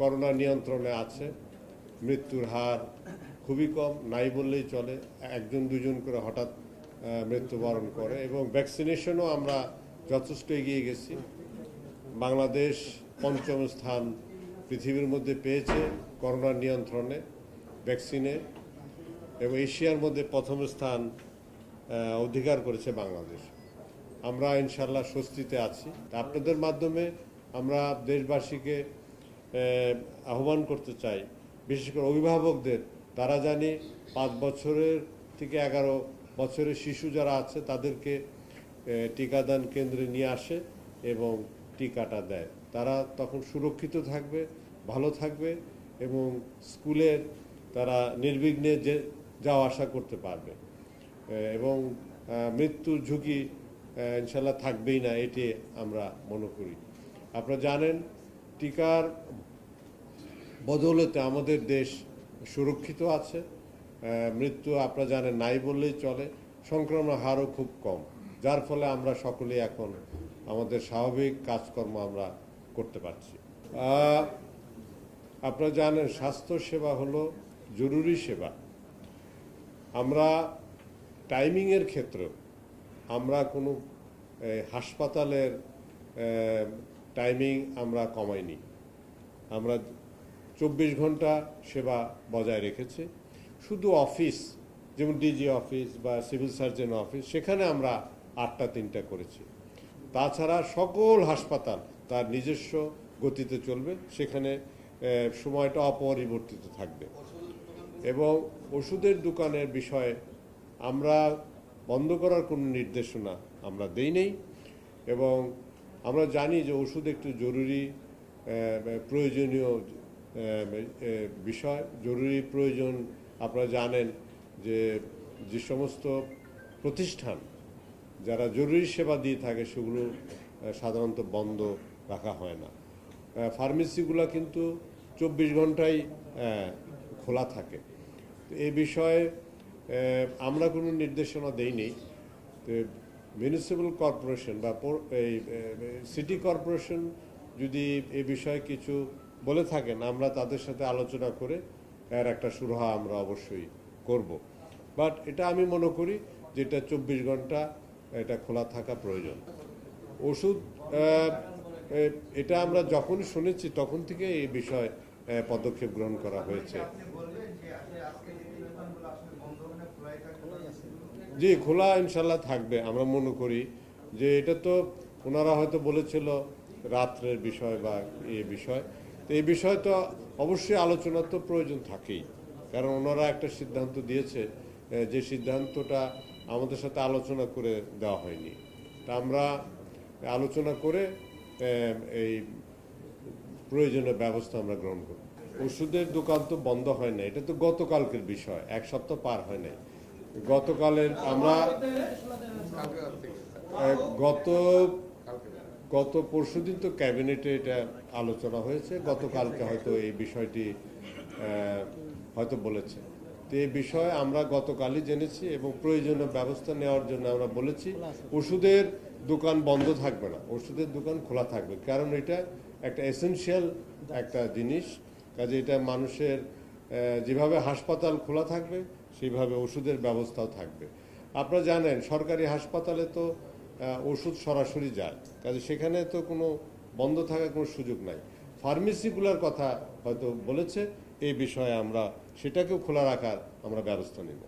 Corona নিয়ন্ত্রণে আছে, মৃত্যুর হার খুবই কম, নাই বললেই চলে, একজন দুজন করে হঠাৎ মৃত্যুবরণ করে, এবং ভ্যাকসিনেশনও আমরা যথেষ্ট এগিয়ে গেছি। বাংলাদেশ পঞ্চম স্থান পৃথিবীর মধ্যে পেয়েছে করোনা নিয়ন্ত্রণে ভ্যাকসিনে, এবং এশিয়ার মধ্যে প্রথম স্থান অধিকার করেছে বাংলাদেশ। আমরা ইনশাল্লাহ স্বস্তিতে আছি। আপনাদের মাধ্যমে আমরা দেশবাসীকে আহ্বান করতে চাই, বিশেষ করে অভিভাবকদের, তারা জানি 5 বছরের থেকে 11 বছরের শিশু যারা আছে তাদেরকে টিকাদান কেন্দ্রে নিয়ে আসে এবং টিকাটা দেয়, তারা তখন সুরক্ষিত থাকবে, ভালো থাকবে এবং স্কুলে তারা নির্বিঘ্নে যাওয়া আসা করতে পারবে এবং মৃত্যুর ঝুঁকি ইনশাল্লাহ থাকবেই না, এটি আমরা মনে করি। আপনারা জানেন টিকার বদৌলতে আমাদের দেশ সুরক্ষিত আছে, মৃত্যু আপনারা জানেন নাই বললেই চলে, সংক্রমণ হারও খুব কম, যার ফলে আমরা সকলে এখন আমাদের স্বাভাবিক কাজকর্ম আমরা করতে পারছি। আপনারা জানেন স্বাস্থ্যসেবা হলো জরুরি সেবা। আমরা টাইমিংয়ের ক্ষেত্রে আমরা কোনো হাসপাতালের টাইমিং আমরা কমাইনি, আমরা 24 ঘন্টা সেবা বজায় রেখেছি। শুধু অফিস, যেমন ডিজি অফিস বা সিভিল সার্জন অফিস, সেখানে আমরা 8টা 3টা করেছি। তাছাড়া সকল হাসপাতাল তার নিজস্ব গতিতে চলবে, সেখানে সময়টা অপরিবর্তিত থাকবে। এবং ওষুধের দোকানের বিষয়ে আমরা বন্ধ করার কোনো নির্দেশনা আমরা দেই নাই, এবং আমরা জানি যে ওষুধ একটু জরুরি প্রয়োজনীয় বিষয়, জরুরি প্রয়োজন। আপনারা জানেন যে যে সমস্ত প্রতিষ্ঠান যারা জরুরি সেবা দিয়ে থাকে সেগুলো সাধারণত বন্ধ রাখা হয় না, ফার্মেসিগুলো কিন্তু 24 ঘন্টাই খোলা থাকে। তো এই বিষয়ে আমরা কোনো নির্দেশনা দেইনি। তো মিউনিসিপ্যাল কর্পোরেশন বা এই সিটি কর্পোরেশন যদি এ বিষয়ে কিছু বলে থাকেন, আমরা তাদের সাথে আলোচনা করে এর একটা সুরাহা আমরা অবশ্যই করব। বাট এটা আমি মনে করি যে এটা 24 ঘন্টা এটা খোলা থাকা প্রয়োজন। ওষুধ এটা আমরা যখন শুনেছি তখন থেকে এই বিষয়ে পদক্ষেপ গ্রহণ করা হয়েছে। জি, খোলা ইনশাল্লাহ থাকবে। আমরা মনে করি যে এটা তো ওনারা হয়তো বলেছিল রাত্রের বিষয় বা এই বিষয়, তো এই বিষয় তো অবশ্যই আলোচনা তো প্রয়োজন থাকেই, কারণ ওনারা একটা সিদ্ধান্ত দিয়েছে যে সিদ্ধান্তটা আমাদের সাথে আলোচনা করে দেওয়া হয়নি। তা আমরা আলোচনা করে এই প্রয়োজনীয় ব্যবস্থা আমরা গ্রহণ করব। ওষুধের দোকান তো বন্ধ হয় না, এটা তো গতকালকের বিষয়, 1 সপ্তাহ পার হয় নাই। গতকালের আমরা গত পরশুদিন তো ক্যাবিনেটে এটা আলোচনা হয়েছে, গতকালকে হয়তো এই বিষয়টি হয়তো বলেছে। তো এই বিষয়ে আমরা গতকালই জেনেছি এবং প্রয়োজনীয় ব্যবস্থা নেওয়ার জন্য আমরা বলেছি ওষুধের দোকান বন্ধ থাকবে না, ওষুধের দোকান খোলা থাকবে, কারণ এটা একটা এসেনশিয়াল একটা জিনিস। কাজে এটা মানুষের যেভাবে হাসপাতাল খোলা থাকবে সেইভাবে ওষুধের ব্যবস্থাও থাকবে। আপনারা জানেন সরকারি হাসপাতালে তো ওষুধ সরাসরি যায়, কাজে সেখানে তো কোনো বন্ধ থাকার কোনো সুযোগ নাই। ফার্মেসিগুলোর কথা হয়তো বলেছে, এই বিষয়ে আমরা সেটাকেও খোলা রাখার আমরা ব্যবস্থা নেব।